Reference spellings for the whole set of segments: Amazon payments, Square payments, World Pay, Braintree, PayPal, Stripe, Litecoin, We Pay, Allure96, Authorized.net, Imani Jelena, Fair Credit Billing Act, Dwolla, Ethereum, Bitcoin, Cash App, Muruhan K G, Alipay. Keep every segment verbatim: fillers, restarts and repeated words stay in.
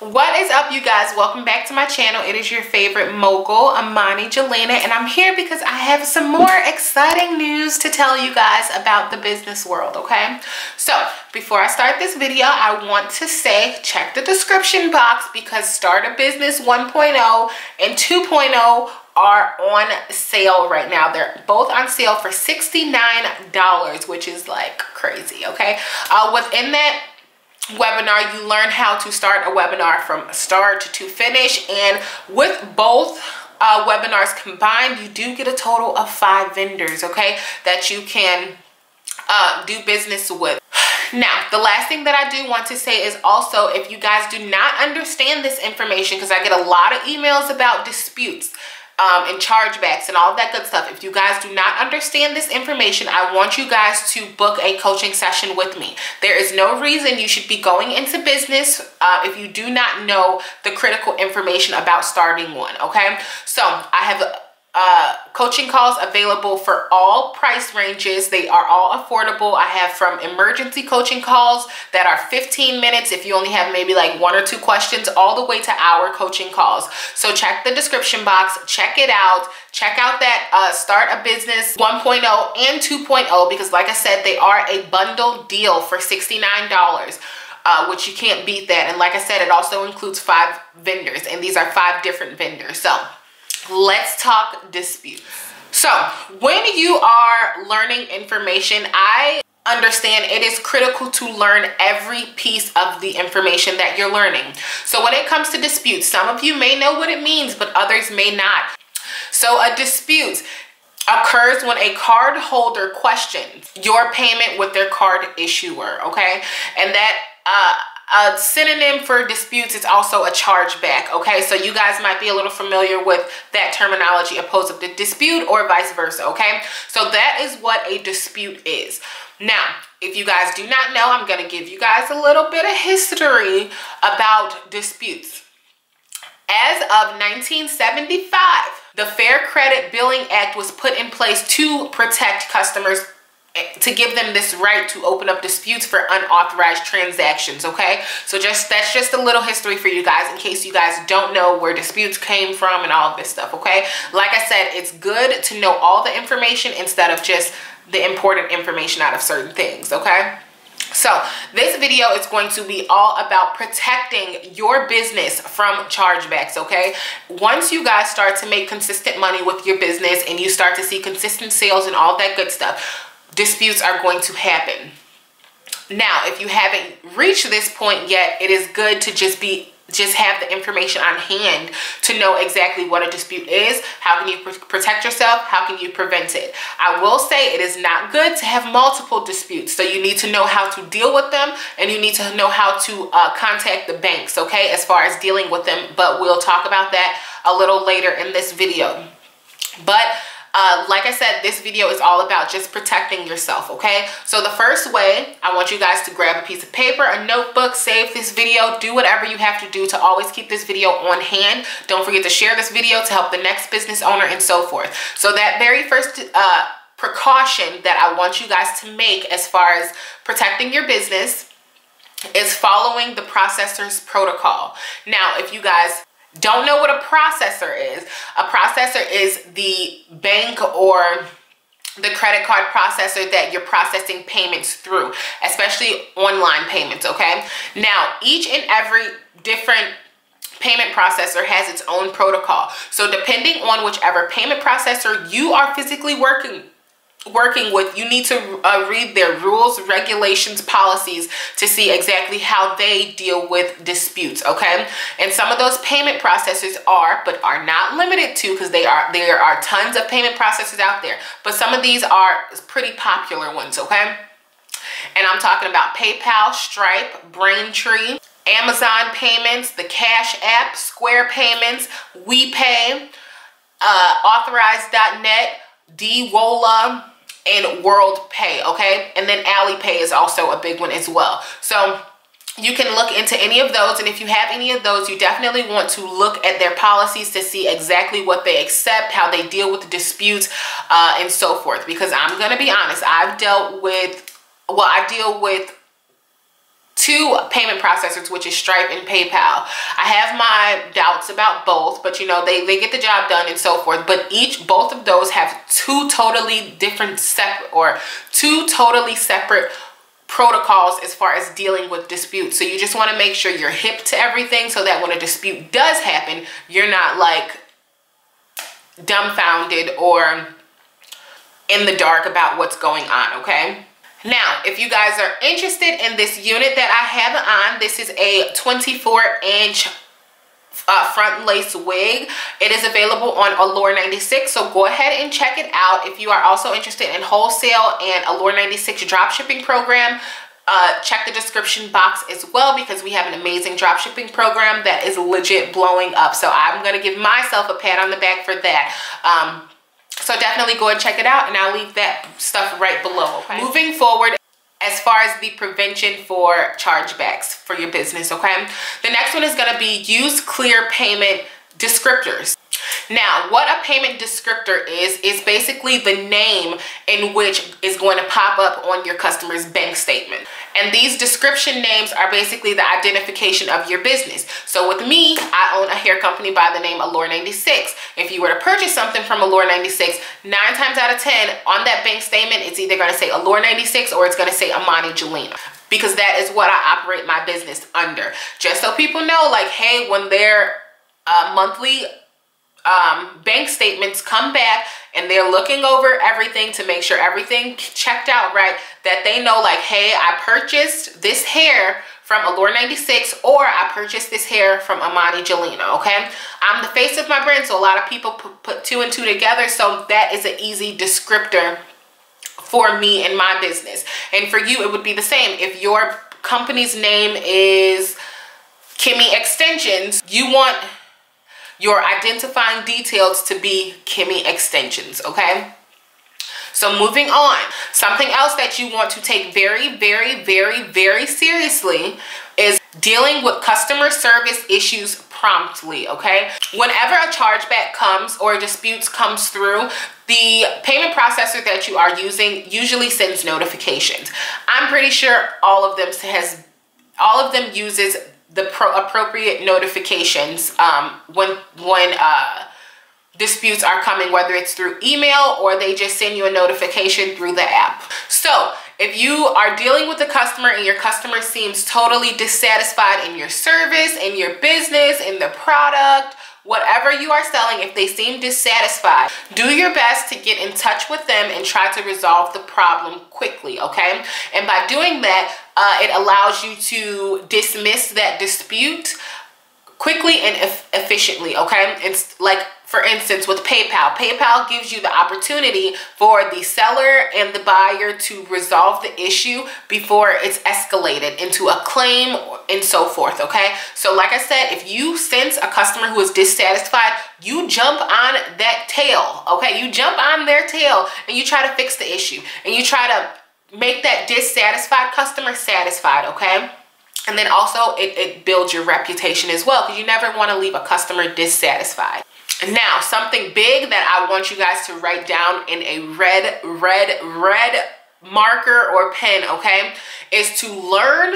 What is up, you guys? Welcome back to my channel. It is your favorite mogul, Imani Jelena, and I'm here because I have some more exciting news to tell you guys about the business world, okay? So before I start this video, I want to say check the description box because Start a Business one point oh and two point oh are on sale right now. They're both on sale for sixty-nine dollars, which is like crazy, okay? Uh, within that webinar, you learn how to start a webinar from start to finish, and with both uh, webinars combined, you do get a total of five vendors, okay, that you can uh, do business with. Now, the last thing that I do want to say is also, if you guys do not understand this information, because I get a lot of emails about disputes Um, and chargebacks and all that good stuff. If you guys do not understand this information, I want you guys to book a coaching session with me. There is no reason you should be going into business uh, if you do not know the critical information about starting one, okay? So I have uh, coaching calls available for all price ranges. They are all affordable. I have from emergency coaching calls that are fifteen minutes if you only have maybe like one or two questions, all the way to hour coaching calls. So check the description box, check it out, check out that uh, Start a Business one point oh and two point oh, because like I said, they are a bundle deal for sixty-nine dollars. Uh, which you can't beat that. And like I said, it also includes five vendors, and these are five different vendors. So let's talk disputes. So when you are learning information, I understand it is critical to learn every piece of the information that you're learning. So when it comes to disputes, some of you may know what it means, but others may not. So a dispute occurs when a card holder questions your payment with their card issuer, okay? And that uh a synonym for disputes is also a chargeback, okay? So you guys might be a little familiar with that terminology, opposed to the dispute or vice versa, okay? So that is what a dispute is. Now, if you guys do not know, I'm gonna give you guys a little bit of history about disputes. As of nineteen seventy-five, the Fair Credit Billing Act was put in place to protect customers, to give them this right to open up disputes for unauthorized transactions, okay? So just that's just a little history for you guys in case you guys don't know where disputes came from and all of this stuff, okay? Like I said, it's good to know all the information instead of just the important information out of certain things, okay? So this video is going to be all about protecting your business from chargebacks, okay? Once you guys start to make consistent money with your business and you start to see consistent sales and all that good stuff, disputes are going to happen. Now, if you haven't reached this point yet, it is good to just be just have the information on hand to know exactly what a dispute is, how can you pr- protect yourself, how can you prevent it. I will say it is not good to have multiple disputes, so you need to know how to deal with them, and you need to know how to uh, contact the banks, okay, as far as dealing with them, but we'll talk about that a little later in this video. But Uh, like I said, this video is all about just protecting yourself, okay? So the first way, I want you guys to grab a piece of paper, a notebook, save this video, do whatever you have to do to always keep this video on hand. Don't forget to share this video to help the next business owner and so forth. So that very first uh, precaution that I want you guys to make as far as protecting your business is following the processor's protocol. Now, if you guys don't know what a processor is, a processor is the bank or the credit card processor that you're processing payments through, especially online payments, okay? Now, each and every different payment processor has its own protocol. So depending on whichever payment processor you are physically working working with, you need to uh, read their rules, regulations, policies to see exactly how they deal with disputes, okay? And some of those payment processors are, but are not limited to, because they are there are tons of payment processors out there, but some of these are pretty popular ones, okay? And I'm talking about PayPal, Stripe, Braintree, Amazon Payments, the Cash App, Square Payments, We Pay, uh, Authorized dot net, Dwolla, and World Pay, okay? And then Alipay is also a big one as well. So you can look into any of those, and if you have any of those, you definitely want to look at their policies to see exactly what they accept, how they deal with disputes, uh, and so forth. Because I'm gonna be honest, I've dealt with, well, I deal with two payment processors, which is Stripe and PayPal. I have my doubts about both, but you know, they, they get the job done and so forth. But each, both of those have two totally different separate or two totally separate protocols as far as dealing with disputes. So you just want to make sure you're hip to everything so that when a dispute does happen, you're not like dumbfounded or in the dark about what's going on, okay? Now, if you guys are interested in this unit that I have on, this is a twenty-four inch uh, front lace wig. It is available on Allure ninety-six, so go ahead and check it out. If you are also interested in wholesale and Allure ninety-six drop shipping program, uh, check the description box as well, because we have an amazing drop shipping program that is legit blowing up. So I'm gonna give myself a pat on the back for that. Um, So definitely go and check it out, and I'll leave that stuff right below. Okay? Moving forward, as far as the prevention for chargebacks for your business, okay? The next one is gonna be use clear payment descriptors. Now, what a payment descriptor is, is basically the name in which is going to pop up on your customer's bank statement. And these description names are basically the identification of your business. So with me, I own a hair company by the name Allure ninety-six. If you were to purchase something from Allure ninety-six, nine times out of ten, on that bank statement, it's either gonna say Allure ninety-six or it's gonna say Imani Jelena, because that is what I operate my business under. Just so people know, like, hey, when their uh, monthly um bank statements come back and they're looking over everything to make sure everything checked out right, that they know, like, hey, I purchased this hair from Allure ninety-six, or I purchased this hair from Imani Jelena, okay? I'm the face of my brand, so a lot of people put two and two together, so that is an easy descriptor for me and my business. And for you, it would be the same. If your company's name is Kimmy Extensions, you want your identifying details to be Kimmy Extensions, okay? So moving on, something else that you want to take very, very, very, very seriously is dealing with customer service issues promptly, okay? Whenever a chargeback comes or disputes comes through, the payment processor that you are using usually sends notifications. I'm pretty sure all of them has, all of them uses the pro appropriate notifications um, when, when uh, disputes are coming, whether it's through email or they just send you a notification through the app. So if you are dealing with a customer and your customer seems totally dissatisfied in your service, in your business, in the product, whatever you are selling, if they seem dissatisfied, do your best to get in touch with them and try to resolve the problem quickly, okay? And by doing that, uh, it allows you to dismiss that dispute quickly and e- efficiently, okay? It's like, for instance, with PayPal, PayPal gives you the opportunity for the seller and the buyer to resolve the issue before it's escalated into a claim and so forth, okay? So like I said, if you sense a customer who is dissatisfied, you jump on that tail, okay? You jump on their tail and you try to fix the issue, and you try to make that dissatisfied customer satisfied, okay? And then also it, it builds your reputation as well, because you never want to leave a customer dissatisfied. Now, something big that I want you guys to write down in a red, red, red marker or pen, okay, is to learn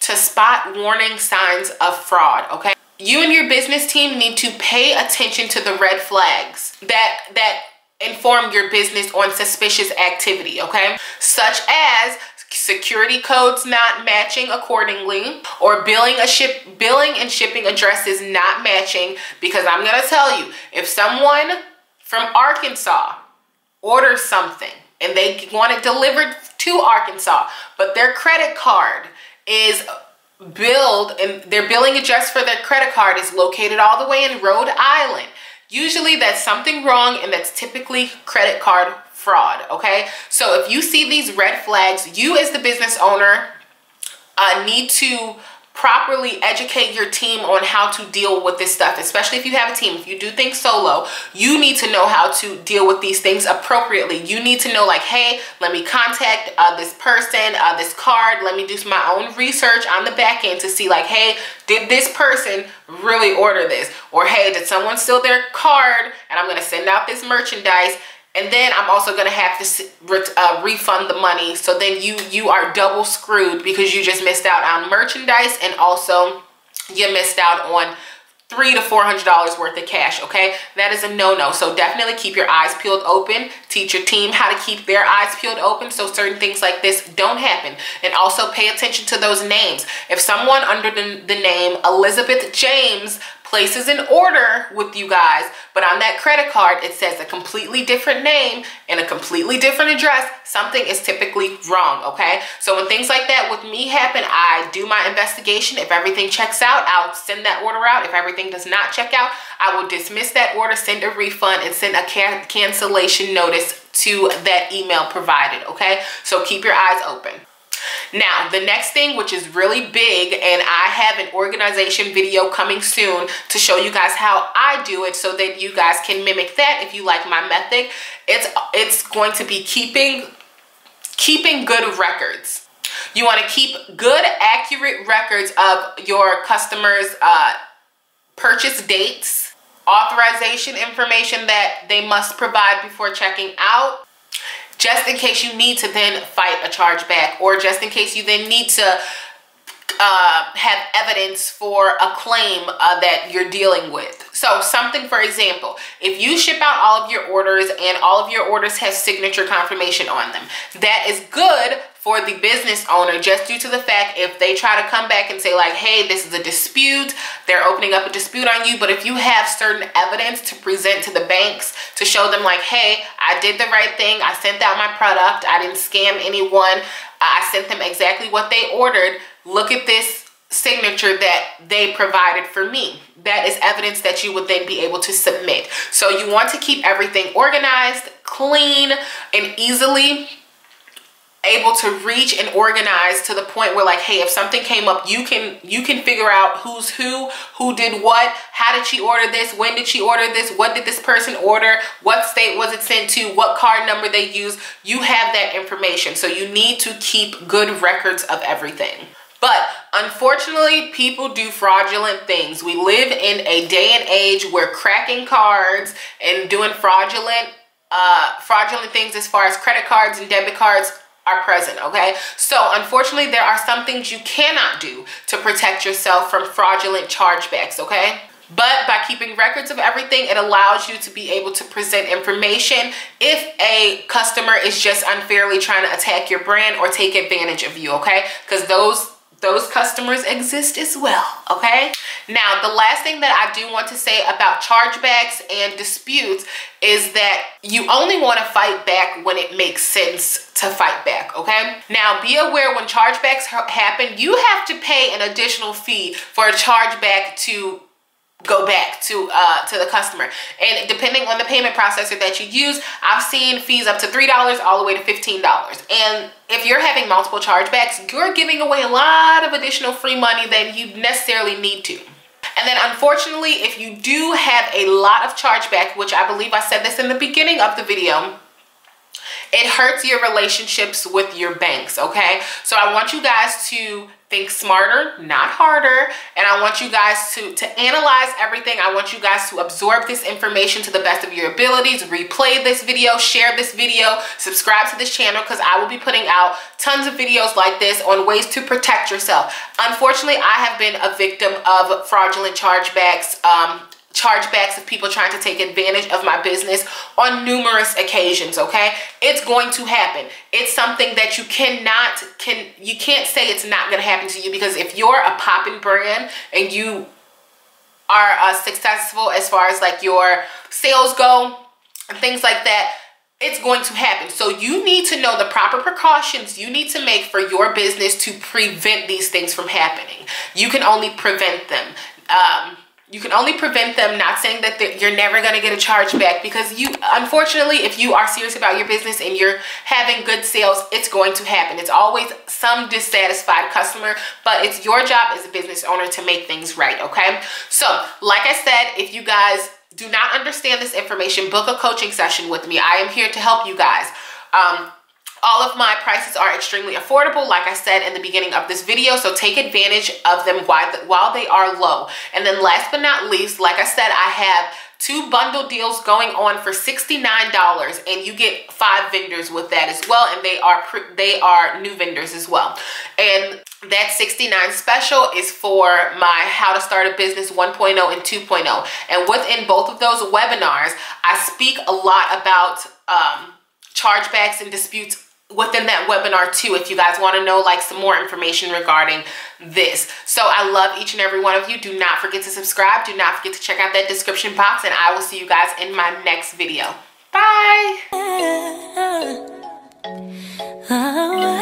to spot warning signs of fraud, okay? You and your business team need to pay attention to the red flags that, that inform your business on suspicious activity, okay? Such as security codes not matching accordingly, or billing a ship billing and shipping addresses not matching, because I'm gonna tell you, if someone from Arkansas orders something and they want it delivered to Arkansas, but their credit card is billed and their billing address for their credit card is located all the way in Rhode Island, usually that's something wrong, and that's typically credit card fraud, okay? So if you see these red flags, you as the business owner uh, need to properly educate your team on how to deal with this stuff, especially if you have a team. If you do things solo, you need to know how to deal with these things appropriately. You need to know, like, hey, let me contact uh, this person, uh, this card, let me do my own research on the back end to see, like, hey, did this person really order this? Or hey, did someone steal their card and I'm gonna send out this merchandise And then I'm also going to have to uh, refund the money. So then you, you are double screwed because you just missed out on merchandise, and also you missed out on three to four hundred dollars worth of cash. Okay, that is a no-no. So definitely keep your eyes peeled open. Teach your team how to keep their eyes peeled open so certain things like this don't happen. And also pay attention to those names. If someone under the, the name Elizabeth James places an order with you guys, but on that credit card it says a completely different name and a completely different address, something is typically wrong. Okay, so when things like that with me happen, I do my investigation. If everything checks out, I'll send that order out. If everything does not check out, I will dismiss that order, send a refund, and send a can cancellation notice to that email provided. Okay, so keep your eyes open. Now, the next thing, which is really big, and I have an organization video coming soon to show you guys how I do it so that you guys can mimic that if you like my method. It's, it's going to be keeping, keeping good records. You want to keep good, accurate records of your customers' uh, purchase dates, authorization information that they must provide before checking out, just in case you need to then fight a chargeback, or just in case you then need to uh, have evidence for a claim uh, that you're dealing with. So something, for example, if you ship out all of your orders and all of your orders have signature confirmation on them, that is good for the business owner, just due to the fact if they try to come back and say like, hey, this is a dispute, they're opening up a dispute on you. But if you have certain evidence to present to the banks to show them like, hey, I did the right thing, I sent out my product, I didn't scam anyone, I sent them exactly what they ordered, look at this signature that they provided for me, that is evidence that you would then be able to submit. So you want to keep everything organized, clean, and easily able to reach and organize to the point where like, hey, if something came up, you can you can figure out who's who, who did what, how did she order this, when did she order this, what did this person order, what state was it sent to, what card number they used. You have that information, so you need to keep good records of everything. But unfortunately, people do fraudulent things. We live in a day and age where cracking cards and doing fraudulent uh fraudulent things as far as credit cards and debit cards are present. Okay, so unfortunately there are some things you cannot do to protect yourself from fraudulent chargebacks. Okay, but by keeping records of everything, it allows you to be able to present information if a customer is just unfairly trying to attack your brand or take advantage of you. Okay, because those Those customers exist as well, okay? Now, the last thing that I do want to say about chargebacks and disputes is that you only want to fight back when it makes sense to fight back, okay? Now, be aware when chargebacks happen, you have to pay an additional fee for a chargeback to go back to uh to the customer, and depending on the payment processor that you use, I've seen fees up to three dollars all the way to fifteen dollars. And if you're having multiple chargebacks, you're giving away a lot of additional free money than you necessarily need to. And then unfortunately, if you do have a lot of chargeback, which I believe I said this in the beginning of the video, it hurts your relationships with your banks. Okay, so I want you guys to think smarter, not harder, and I want you guys to to analyze everything. I want you guys to absorb this information to the best of your abilities. Replay this video, share this video, subscribe to this channel, because I will be putting out tons of videos like this on ways to protect yourself. Unfortunately, I have been a victim of fraudulent chargebacks, um chargebacks of people trying to take advantage of my business on numerous occasions. Okay, it's going to happen. It's something that you cannot can you can't say it's not going to happen to you, because if you're a poppin' brand and you are uh, successful as far as like your sales go and things like that, it's going to happen. So you need to know the proper precautions you need to make for your business to prevent these things from happening. You can only prevent them. um You can only prevent them, not saying that you're never going to get a chargeback, because you, unfortunately, if you are serious about your business and you're having good sales, it's going to happen. It's always some dissatisfied customer, but it's your job as a business owner to make things right, okay? So, like I said, if you guys do not understand this information, book a coaching session with me. I am here to help you guys. Um, All of my prices are extremely affordable, like I said in the beginning of this video, so take advantage of them while they are low. And then last but not least, like I said, I have two bundle deals going on for sixty-nine dollars, and you get five vendors with that as well, and they are they are new vendors as well. And that sixty-nine special is for my How to Start a Business one point oh and two point oh, and within both of those webinars I speak a lot about um, chargebacks and disputes within that webinar too, if you guys want to know like some more information regarding this. So I love each and every one of you. Do not forget to subscribe. Do not forget to check out that description box, and I will see you guys in my next video. Bye.